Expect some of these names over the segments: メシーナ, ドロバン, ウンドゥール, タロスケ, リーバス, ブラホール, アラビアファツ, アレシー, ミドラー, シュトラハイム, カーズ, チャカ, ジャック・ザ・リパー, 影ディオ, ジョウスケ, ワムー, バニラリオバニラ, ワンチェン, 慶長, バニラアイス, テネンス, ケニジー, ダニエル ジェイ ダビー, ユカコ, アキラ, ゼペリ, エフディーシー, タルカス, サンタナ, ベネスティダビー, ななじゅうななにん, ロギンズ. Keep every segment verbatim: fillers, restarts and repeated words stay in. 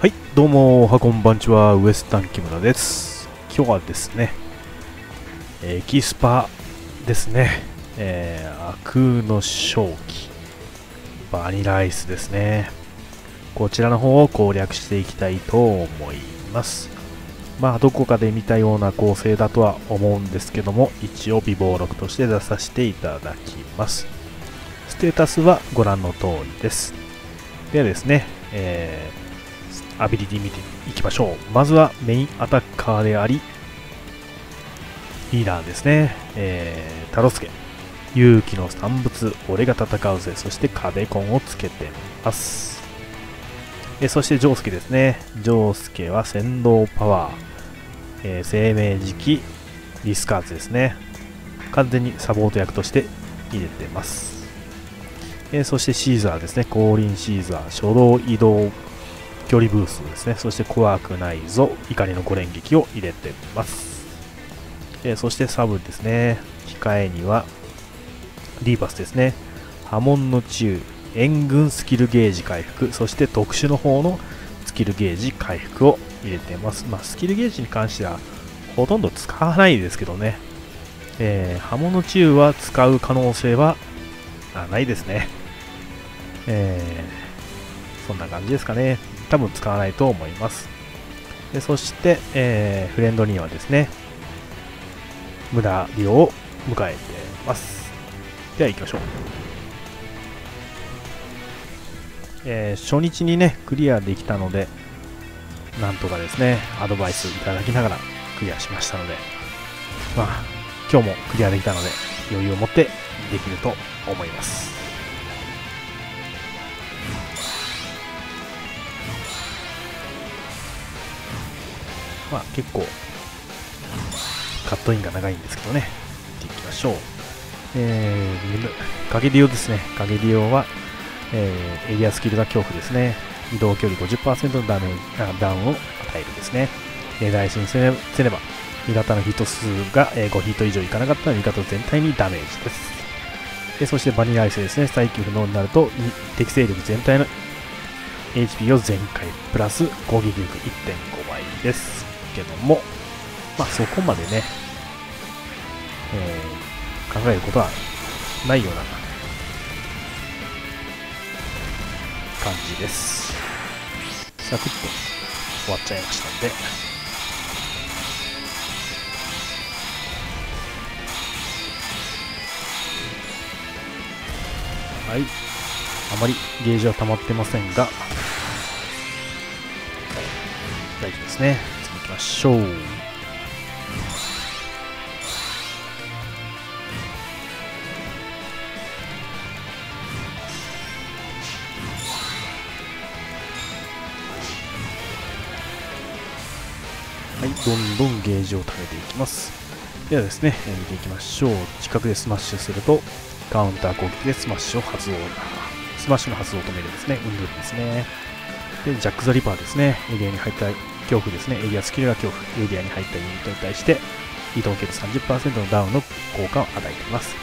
はい、どうもおはこんばんちは、ウエスタン木村です。今日はですね、エキスパですね、えー、悪の正気バニラアイスですね。こちらの方を攻略していきたいと思います。まあどこかで見たような構成だとは思うんですけども、一応微暴録として出させていただきます。ステータスはご覧の通りです。ではですね、えーアビリティ見ていきましょう。まずはメインアタッカーでありリーダーですね、えー、タロスケ。勇気の産物、俺が戦うぜ。そして壁コンをつけてます。えそしてジョウスケですね。ジョウスケは先導パワー、えー、生命時期リスカーズですね。完全にサポート役として入れてます。えそしてシーザーですね。降臨シーザー、初動移動距離ブーストですね。そして怖くないぞ、怒りのご連撃を入れてます。えー、そしてサブですね。控えにはリーバスですね。波紋の治癒、援軍スキルゲージ回復、そして特殊の方のスキルゲージ回復を入れてます。まあ、スキルゲージに関してはほとんど使わないですけどね、えー、波紋の治癒は使う可能性はないですね。えー、そんな感じですかね。多分使わないと思います。でそして、えー、フレンドにはですね、無駄利用を迎えてます。では行きましょう。えー、初日にねクリアできたので、なんとかですねアドバイスいただきながらクリアしましたので、まあ今日もクリアできたので余裕を持ってできると思います。まあ結構カットインが長いんですけどね、いっていきましょう。えー、影ディオですね。影ディオは、えー、エリアスキルが恐怖ですね。移動距離 ごじゅっパーセント のダメージダウンを与えるですね。大進せれば味方のヒット数がごヒット以上いかなかったら味方全体にダメージです。でそしてバニラアイスですね。再起不能になると適正力全体の エイチピー を全回プラス攻撃力 いってんご 倍ですけども、まあ、そこまでね、えー、考えることはないような感じです。サクッと終わっちゃいましたんで、はい、あまりゲージは溜まってませんが、はい、大丈夫ですね。行きましょう。はい、どんどんゲージを貯めていきます。ではですね、見ていきましょう。近くでスマッシュするとカウンター攻撃でスマッシュを発動、スマッシュの発動を止めるですね、運動ですね。でジャック・ザ・リパーですね。エリアに入った恐怖ですね。エリアスキルが恐怖、エリアに入ったユニットに対して移動距離 さんじゅっパーセント のダウンの効果を与えています。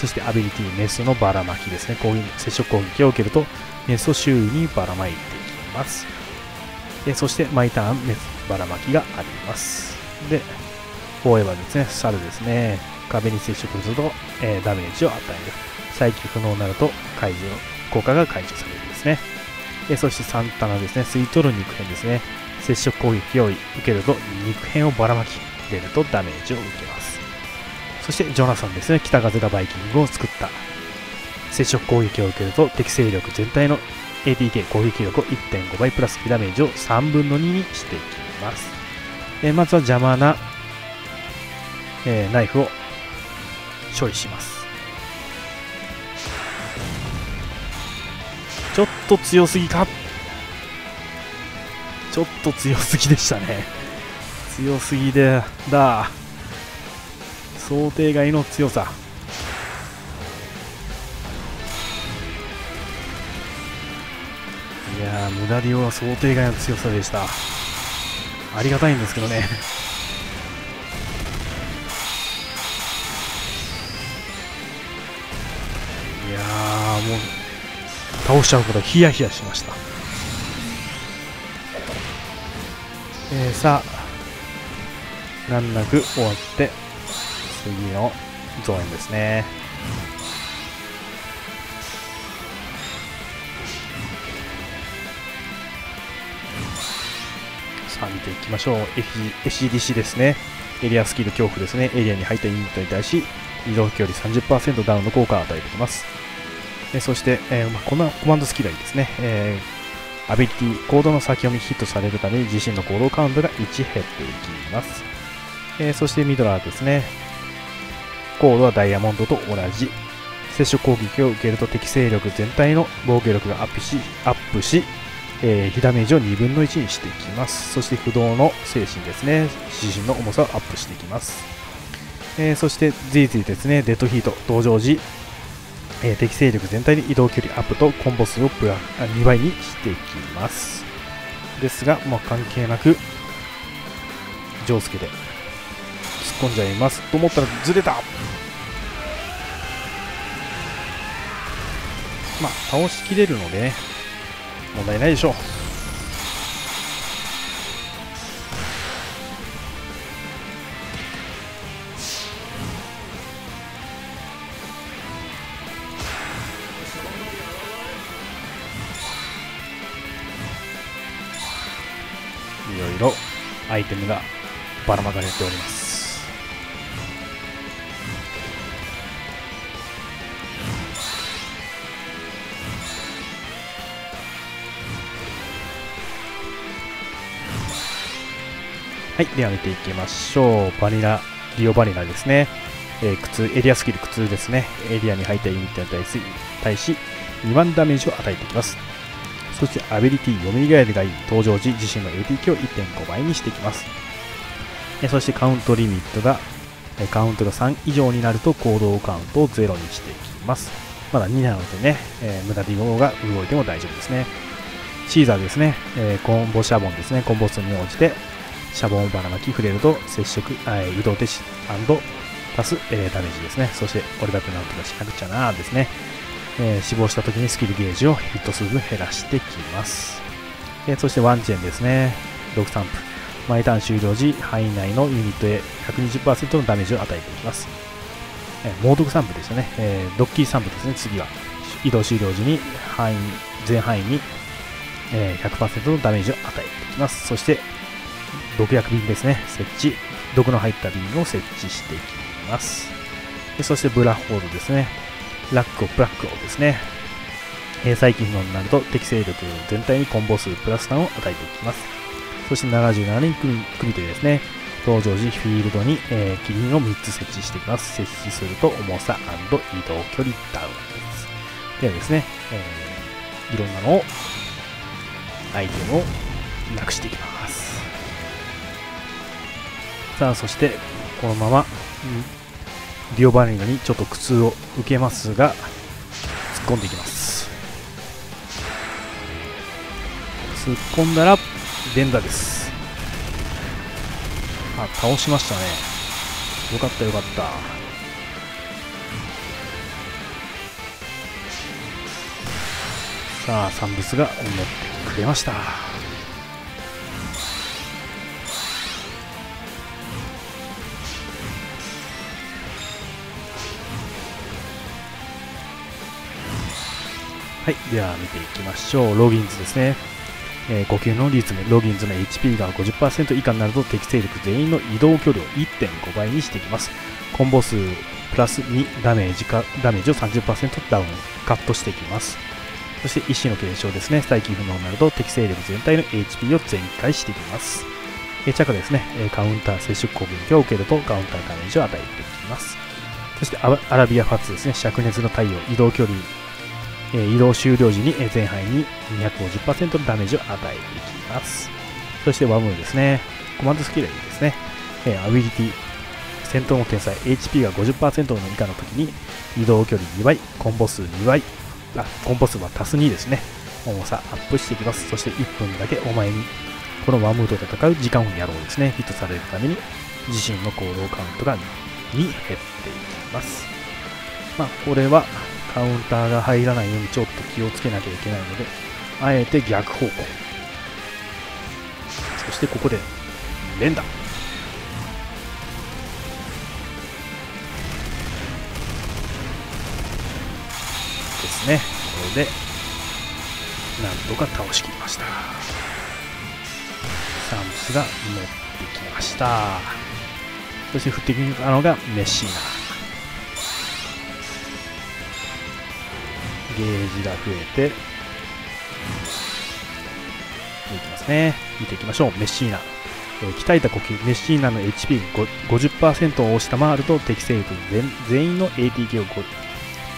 そしてアビリティメスのばらまきですね。攻撃接触攻撃を受けるとメスを周囲にばらまいていきます。でそして毎ターンメスばらまきがあります。でフォーエバーですね。猿ですね。壁に接触すると、えー、ダメージを与える。再起不能になると解除効果が解除されるですね。でそしてサンタナですね。吸い取る肉片ですね。接触攻撃を受けると肉片をばらまき入れるとダメージを受けます。そしてジョナサンですね。北風がバイキングを作った。接触攻撃を受けると適正力全体の エーティーケー 攻撃力を いってんご 倍プラスダメージをさんぶんのににしていきます。えまずは邪魔な、えー、ナイフを処理します。ちょっと強すぎか、ちょっと強すぎでしたね。強すぎでだ。想定外の強さ。いやー、無駄利用は想定外の強さでした。ありがたいんですけどね。いやー、もう倒しちゃうことヒヤヒヤしました。えー、さあ難なく終わって次の増援ですね。さあ見ていきましょう。 エフディーシー ですね。エリアスキル恐怖ですね。エリアに入ったユニットに対し移動距離 さんじゅっパーセント ダウンの効果を与えてきます。えー、そして、えーまあ、このコマンドスキルはいいですね。えーアビリティ、コードの先読みヒットされるために自身の行動カウントがいち減っていきます。えー、そしてミドラーですね。コードはダイヤモンドと同じ。接触攻撃を受けると敵勢力全体の防御力がアップし、アップし、えー、被ダメージをにぶんのいちにしていきます。そして不動の精神ですね。自身の重さをアップしていきます。えー、そして ゼットゼット ですね。デッドヒート登場時、えー、敵勢力全体で移動距離アップとコンボ数をプラにばいにしていきます。ですが、まあ、関係なくジョウスケで突っ込んじゃいますと思ったらずれた。まあ倒しきれるので、ね、問題ないでしょう。いろいろアイテムがばらまかれております。はい、では見ていきましょう。バニラリオバニラですね。えー、苦痛エリアスキル苦痛ですね。エリアに入ったユニットに対し対しにまんダメージを与えていきます。そしてアビリティ読み替えるがいい登場時自身の エーティー を いってんごばいにしていきます。えそしてカウントリミットがえカウントがさん以上になると行動カウントをゼロにしていきます。まだになのでね、えー、無駄に動が動いても大丈夫ですね。シーザーですね。えー、コンボシャボンですね。コンボ数に応じてシャボンをばらまき触れると接触、えー、移動停止&足す、えー、ダメージですね。そして俺だってなんとかしなくちゃなーですね。えー、死亡した時にスキルゲージをヒット数分減らしてきます。えー、そしてワンチェンですね。ろく散布毎ターン終了時範囲内のユニットへ ひゃくにじゅっパーセント のダメージを与えていきます。えー、猛毒散布でしたね。えー、ドッキー散布ですね。次は移動終了時に範囲全範囲に、えー、ひゃくパーセント のダメージを与えていきます。そして毒薬瓶ですね。設置毒の入った瓶を設置していきます。えー、そしてブラホールですね。ラックをブラックをですね。えー、再起不能になると適正力全体にコンボ数プラスさんを与えていきます。そしてななじゅうななにん組手ですね。登場時フィールドに、えー、キリンをみっつ設置していきます。設置すると重さ&移動距離ダウンです。ではですね、えー、いろんなのをアイテムをなくしていきます。さあそしてこのまま、うんディオバニラにちょっと苦痛を受けますが突っ込んでいきます。突っ込んだら連打です。あ、倒しましたね。よかったよかった。さあサンブスが思ってくれました。はい、では見ていきましょう。ロギンズですね。えー、呼吸のリズム。ロギンズの エイチピー が ごじゅっパーセント 以下になると適正力全員の移動距離を いってんごばいにしていきます。コンボ数プラスにダメージかダメージを さんじゅっパーセント ダウンカットしていきます。そして意志の継承ですね。再起不能になると適正力全体の エイチピー を全開していきます。えー、チャカですね。えー、カウンター接触攻撃を受けるとカウンターダメージを与えていきます。そしてアラビアファツですね。灼熱の太陽移動距離移動終了時に全範囲に にひゃくごじゅっパーセント のダメージを与えていきます。そしてワムーですね。コマンドスキルはいいですね。アビリティ戦闘の天才 エイチピー が ごじゅっパーセント の以下の時に移動距離にばいコンボ数にばいあコンボ数は足すにですね。重さアップしていきます。そしていっぷんだけお前にこのワムーと戦う時間をやろうですね。ヒットされるために自身の行動カウントがに減っていきます。まあこれはカウンターが入らないようにちょっと気をつけなきゃいけないのであえて逆方向してここで連打。ですね。これでなんとか倒しきりました。サムスが持ってきました。そして振ってきたのがメシーナ。ゲージが増えていきますね。見ていきましょう。メシーナ、えー、鍛えた呼吸。メシーナの エイチピーごじゅっパーセント を下回ると適正力 全, 全員の エーティーケー を、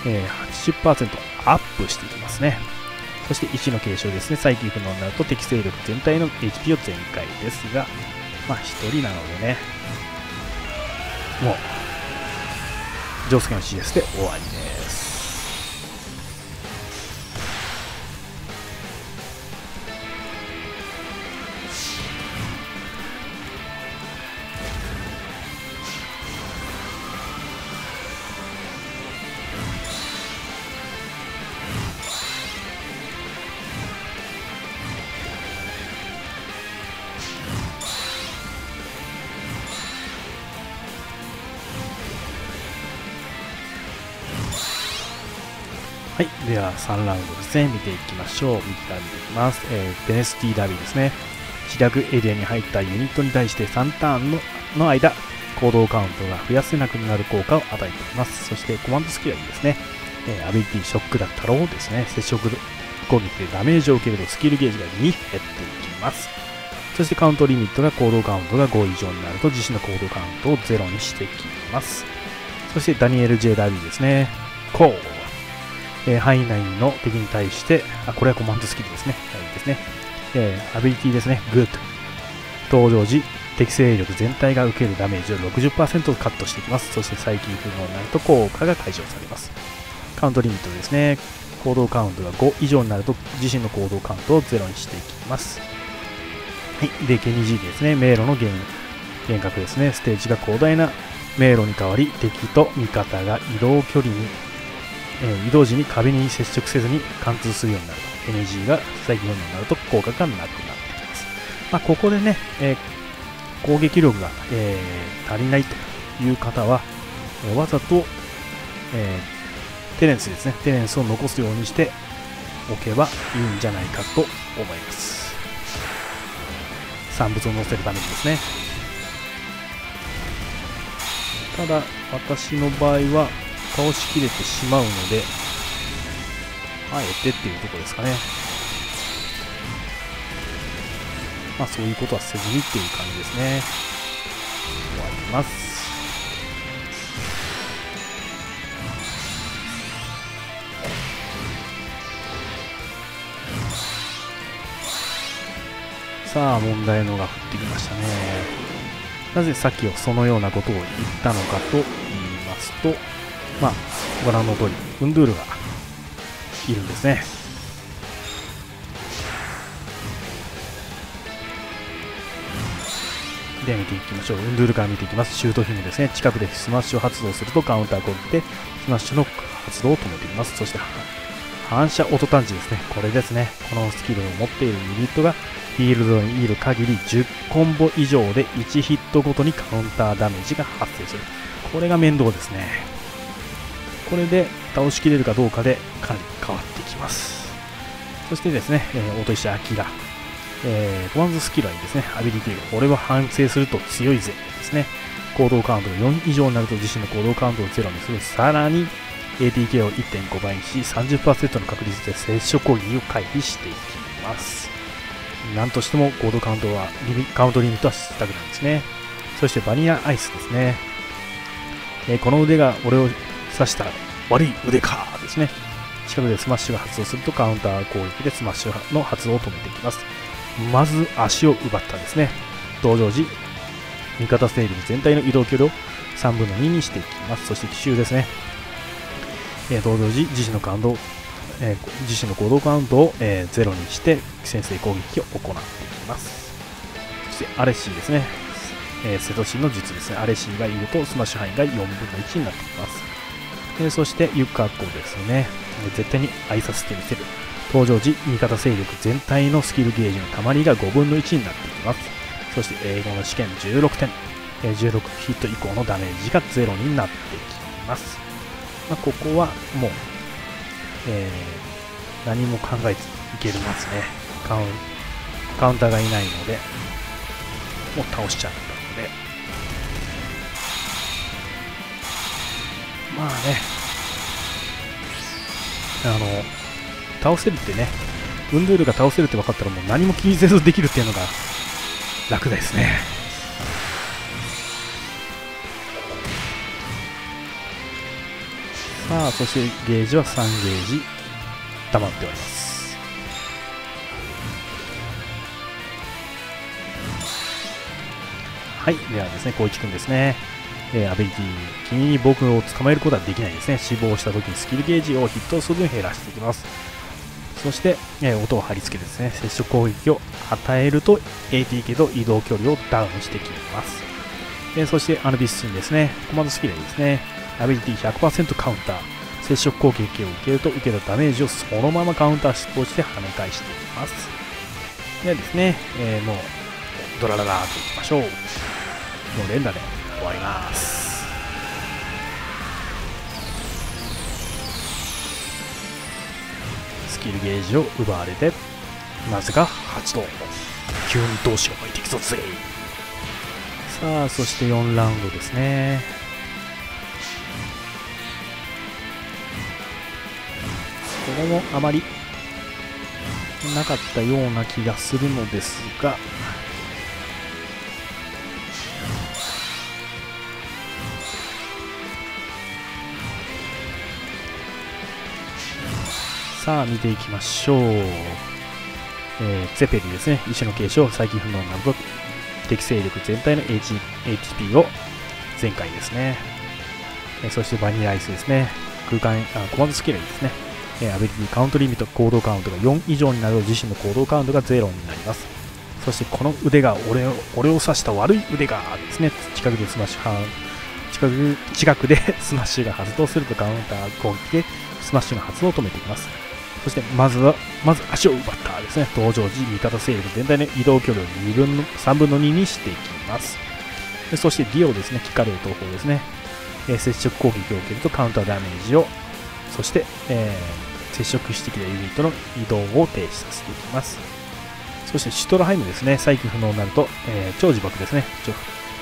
えー、はちじゅっパーセント アップしていきますね。そしていちの継承ですね。再起不能になると適正力全体の エイチピー を全開ですが、まあひとりなのでね、もう上介の シーエス で終わりです。はい、ではさんラウンドですね。見ていきましょう。見ていきます、えー、ベネスティダビーですね。自宅エリアに入ったユニットに対してさんターン の, の間行動カウントが増やせなくなる効果を与えています。そしてコマンドスキルはいいですね、えー、アビリティショックだったろうですね。接触攻撃でダメージを受けるとスキルゲージがに減っていきます。そしてカウントリミットが行動カウントがご以上になると自身の行動カウントをゼロにしてきます。そしてダニエル ジェイ ダビーですね。こうえー、範囲内の敵に対して、あ、これはコマンドスキルですね。はい、ですね。えー、アビリティですね。グッド。登場時、適正力全体が受けるダメージを ろくじゅっパーセント カットしていきます。そして再起不能になると効果が解消されます。カウントリミットですね。行動カウントがご以上になると自身の行動カウントをゼロにしていきます。はい。で、ケニジーですね。迷路の幻覚ですね。ステージが広大な迷路に変わり、敵と味方が移動距離に移動時に壁に接触せずに貫通するようになると エヌジー が再起不能になると効果がなくなってきます。まあ、ここでね、えー、攻撃力が、えー、足りないという方は、えー、わざと、えー、テネンスですね。テネンスを残すようにしておけばいいんじゃないかと思います。産物を乗せるためにですね。ただ私の場合は倒しきれてしまうので、あえてっていうところですかね。まあそういうことはせずにっていう感じですね。終わります。さあ問題のが降ってきましたね。なぜさっきそのようなことを言ったのかと言いますと、まあ、ご覧の通りウンドゥールがいるんですね。で見ていきましょう。ウンドゥールから見ていきます。シュートヒムですね。近くでスマッシュを発動するとカウンター攻撃でスマッシュの発動を止めています。そして反射音探知ですね。これですね。このスキルを持っているユニットがフィールドにいる限りじゅうコンボ以上でいちヒットごとにカウンターダメージが発生する。これが面倒ですね。これで倒しきれるかどうかでかなり変わってきます。そしてですね、えー、落としてアキラ、えー、コマンドスキルはいいですね。アビリティ俺は反省すると強いぜですね。行動カウントがよん以上になると自身の行動カウントをゼロにする。さらに エーティーケー を いってんご 倍にし さんじゅっパーセント の確率で接触攻撃を回避していきます。なんとしても行動カウントはリミカウントリミットはしたくないですね。そしてバニラアイスですね、えー、この腕が俺を刺した悪い腕かですね。近くでスマッシュが発動するとカウンター攻撃でスマッシュの発動を止めていきます。まず足を奪ったですね。同情時味方勢力全体の移動距離をさんぶんのににしていきます。そして奇襲ですね、えー、同情時自身のカウント、えー、自身の行動カウントを、えー、ゼロにして先制攻撃を行っていきます。そしてアレシーですね、えー、セトシンの術ですね。アレシーがいるとスマッシュ範囲がよんぶんのいちになってきます。えー、そしてユカコですね、えー、絶対に挨拶してみせる。登場時味方勢力全体のスキルゲージのたまりがごぶんのいちになっていきます。そして英語の試験じゅうろくてん、じゅうろくヒット以降のダメージがゼロになってきます。まあ、ここはもう、えー、何も考えずいけますね。カウン、カウンターがいないのでもう倒しちゃったので、まあね、あの倒せるってね、ウンドゥールが倒せるって分かったらもう何も気にせずできるっていうのが楽ですね。さあ、そしてゲージはさんゲージ溜まっております。はい、ではですね、光一くんですね、えー、アビリティ、君に僕を捕まえることはできないですね。死亡した時にスキルゲージをヒット数分減らしていきます。そして、えー、音を貼り付けですね、接触攻撃を与えると エーティーケー と移動距離をダウンしてきます。えー、そしてアヌビスシンですね、コマンドスキルですね、アビリティ ひゃくパーセント カウンター、接触攻撃を受けると受けたダメージをそのままカウンター失効して跳ね返していきます。でですね、えー、もうドラララーといきましょう。もう連打で終わります。スキルゲージを奪われて、なぜか発動、急に闘志が湧いてきそうぜ。さあ、そしてよんラウンドですね。これもあまりなかったような気がするのですが、さあ見ていきましょう。えー、ゼペリですね、石の継承、最近不能な分敵勢力全体の エイチピー を全開ですね。えー、そしてバニラアイスですね、空間あコマンドスキルですね、えー、アビリティカウントリミット、行動カウントがよん以上になると自身の行動カウントがゼロになります。そしてこの腕が俺を俺を刺した悪い腕がですね、近くでスマッシュは近く近くでスマッシュが発動するとカウンター攻撃でスマッシュの発動を止めていきます。そしてまずはまず足を奪ったですね、登場時味方勢力全体の移動距離をにぶんのさんぶんのににしていきます。でそしてディオですね、光る東方ですね、えー、接触攻撃を受けるとカウンターダメージを、そして、えー、接触してきたユニットの移動を停止させていきます。そしてシュトラハイムですね、再起不能になると、えー、超自爆ですね、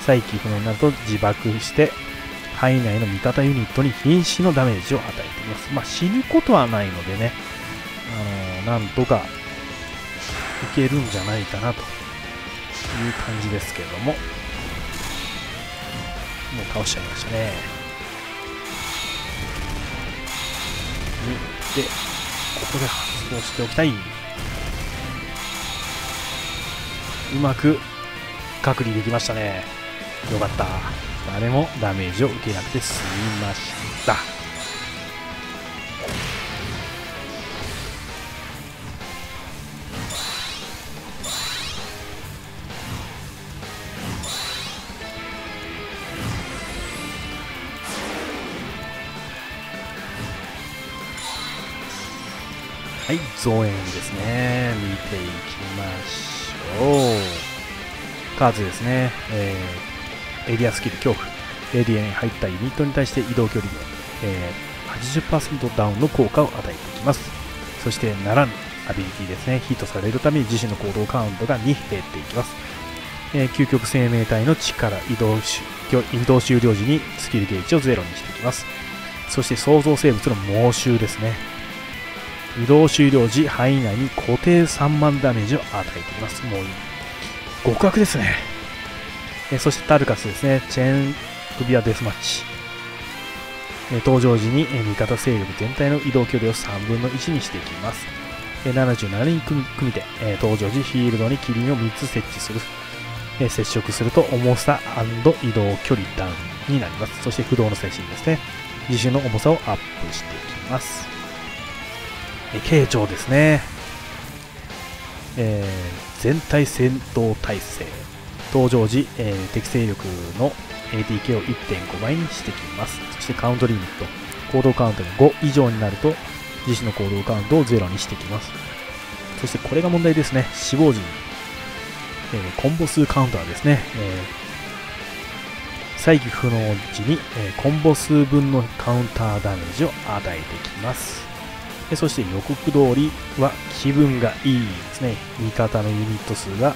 再起不能になると自爆して範囲内の味方ユニットに瀕死のダメージを与えています。まあ、死ぬことはないのでね、あのー、なんとかいけるんじゃないかなという感じですけども、もう倒しちゃいましたね。で、ここで発動しておきたい。うまく隔離できましたね。よかった、誰もダメージを受けなくて済みました。はい、増援ですね、見ていきましょう。カーズですね、えー、エリアスキル恐怖、エリアに入ったユニットに対して移動距離で、えー、はちじゅっパーセント ダウンの効果を与えていきます。そしてならぬアビリティですね、ヒットされるために自身の行動カウントがに減っていきます。えー、究極生命体の力、移動、移動終了時にスキルゲージをゼロにしていきます。そして創造生物の猛襲ですね、移動終了時範囲内に固定さんまんダメージを与えています。もういい極悪ですね。えそしてタルカスですね、チェーン首輪デスマッチ、え登場時に味方勢力全体の移動距離をさんぶんのいちにしていきます。えななじゅうななにん組み手、え登場時フィールドにキリンをみっつ設置する、え接触すると重さ&移動距離ダウンになります。そして不動の精神ですね、自身の重さをアップしていきます。慶長ですね、えー、全体戦闘体制、登場時、えー、敵勢力の エーティーケー を いってんご 倍にしてきます。そしてカウントリミット、行動カウントがご以上になると自身の行動カウントをゼロにしてきます。そしてこれが問題ですね、死亡時に、えー、コンボ数カウンターですね。再起不能時に、えー、コンボ数分のカウンターダメージを与えてきます。えー、そして予告通りは気分がいいですね。味方のユニット数が、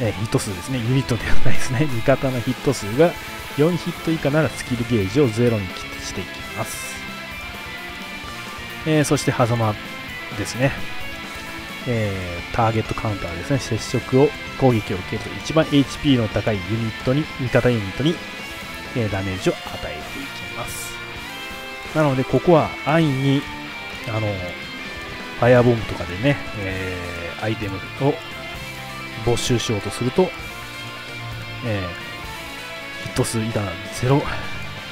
えー、ヒット数ですね。ユニットではないですね。味方のヒット数がよんヒット以下ならスキルゲージをゼロにしていきます。えー、そして狭間ですね。えー、ターゲットカウンターですね。接触を攻撃を受けると一番 エイチピー の高いユニットに味方ユニットに、えー、ダメージを与えていきます。なのでここは安易にあのファイアボムとかでね、えー、アイテムを没収しようとすると、えー、ヒット数以下なゼロ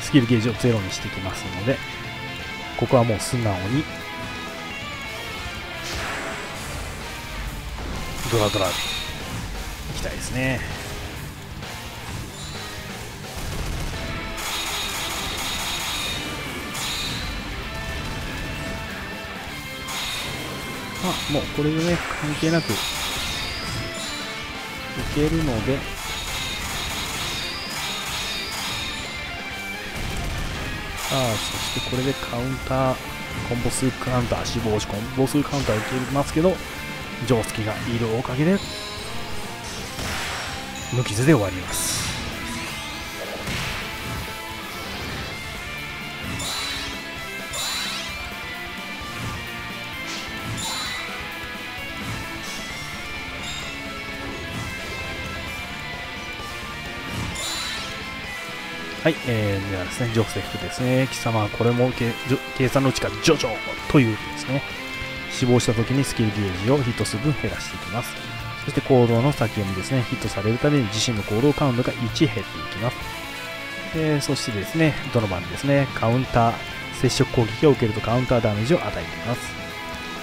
スキルゲージをゼロにしてきますので、ここはもう素直にドラドラいきたいですね。まあもうこれでね関係なくいけるので、さあそしてこれでカウンターコンボ数カウンター死亡しコンボ数カウンターいけますけど、定石がいるおかげで無傷で終わります。はい、えー、ではですね定石ですね。貴様はこれも計算のうちからジョジョというですね、死亡した時にスキルゲージをヒット数分減らしていきます。そして行動の先読みですね。ヒットされるために自身の行動カウントがいち減っていきます。えー、そしてですねドロバンですね。カウンター接触攻撃を受けるとカウンターダメージを与えています。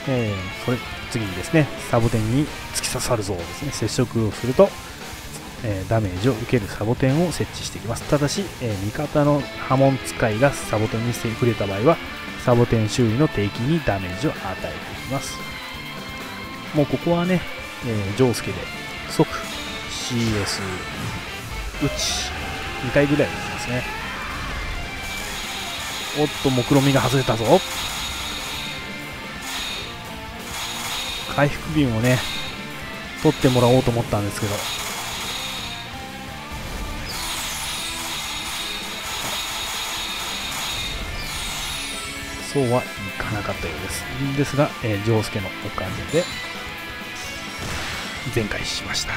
えー、それ次にですねサボテンに突き刺さるぞですね。接触をすると、えー、ダメージを受けるサボテンを設置していきます。ただし、えー、味方の波紋使いがサボテンに触れた場合はサボテン周囲の敵にダメージを与えていきます。もうここはね、えー、ジョウスケで即 シーエス 打ちにかいぐらい打ちますね。おっと目論見みが外れたぞ。回復瓶をね取ってもらおうと思ったんですけど、そうはいかなかったようです。ですが、えー、ジョウスケのおかげで全開しました。